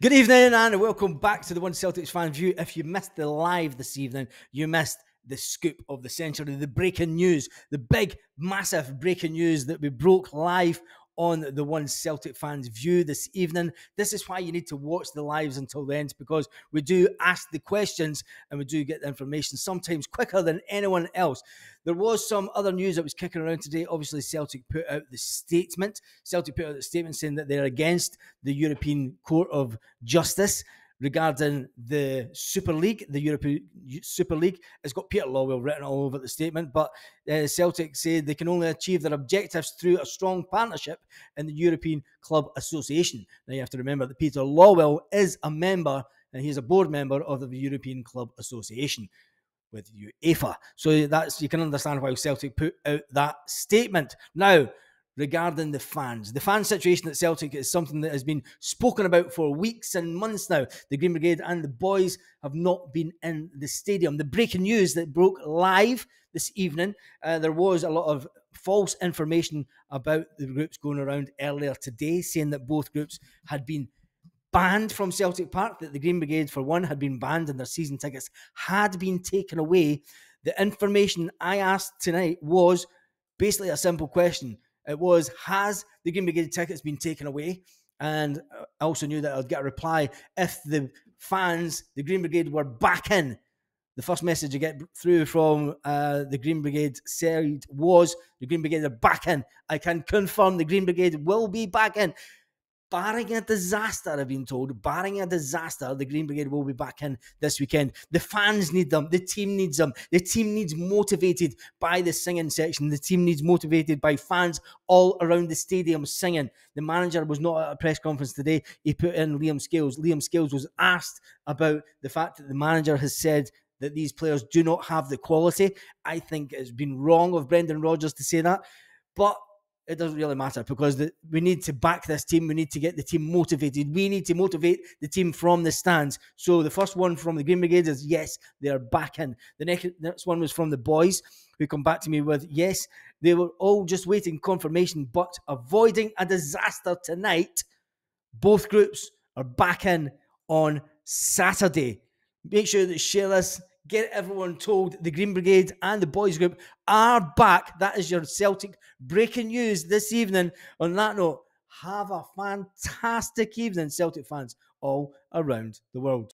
Good evening and welcome back to the One Celtics Fan View. If you missed the live this evening, you missed the scoop of the century, the breaking news, the big, massive breaking news that we broke live on the One Celtic Fans View this evening. This is why you need to watch the lives until the end, because we do ask the questions and we do get the information sometimes quicker than anyone else. There was some other news that was kicking around today. Obviously, Celtic put out the statement. Celtic put out the statement saying that they're against the European Court of Justice regarding the Super League. The European Super League, it's got Peter Lawwell written all over the statement, but Celtic said they can only achieve their objectives through a strong partnership in the European Club Association. Now, you have to remember that Peter Lawwell is a member, and he's a board member of the European Club Association with UEFA. So that's, you can understand why Celtic put out that statement. Now, regarding the fan situation at Celtic is something that has been spoken about for weeks and months now. The Green Brigade and the Bhoys have not been in the stadium. The breaking news that broke live this evening, there was a lot of false information about the groups going around earlier today, saying that both groups had been banned from Celtic Park, that the Green Brigade, for one, had been banned and their season tickets had been taken away. The information I asked tonight was basically a simple question. It was, has the Green Brigade tickets been taken away? And I also knew that I'd get a reply if the fans, the Green Brigade, were back in. The first message I get through from the Green Brigade said was, the Green Brigade are back in. I can confirm the Green Brigade will be back in. Barring a disaster, I've been told, barring a disaster, the Green Brigade will be back in this weekend. The fans need them. The team needs them. The team needs motivated by the singing section. The team needs motivated by fans all around the stadium singing. The manager was not at a press conference today. He put in Liam Scales. Liam Scales was asked about the fact that the manager has said that these players do not have the quality. I think it's been wrong of Brendan Rodgers to say that. But it doesn't really matter, because we need to back this team. We need to get the team motivated. We need to motivate the team from the stands. So the first one from the Green Brigade is, yes, they are back in. The next one was from the Bhoys, who come back to me with, yes, they were all just waiting confirmation, but avoiding a disaster tonight, both groups are back in on Saturday. Make sure that you share this. Get everyone told the Green Brigade and the Bhoys group are back. That is your Celtic breaking news this evening. On that note, have a fantastic evening, Celtic fans all around the world.